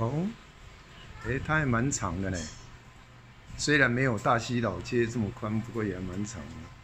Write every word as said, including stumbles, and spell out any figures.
哦，哎，它还蛮长的呢，虽然没有大溪老街这么宽，不过也还蛮长的。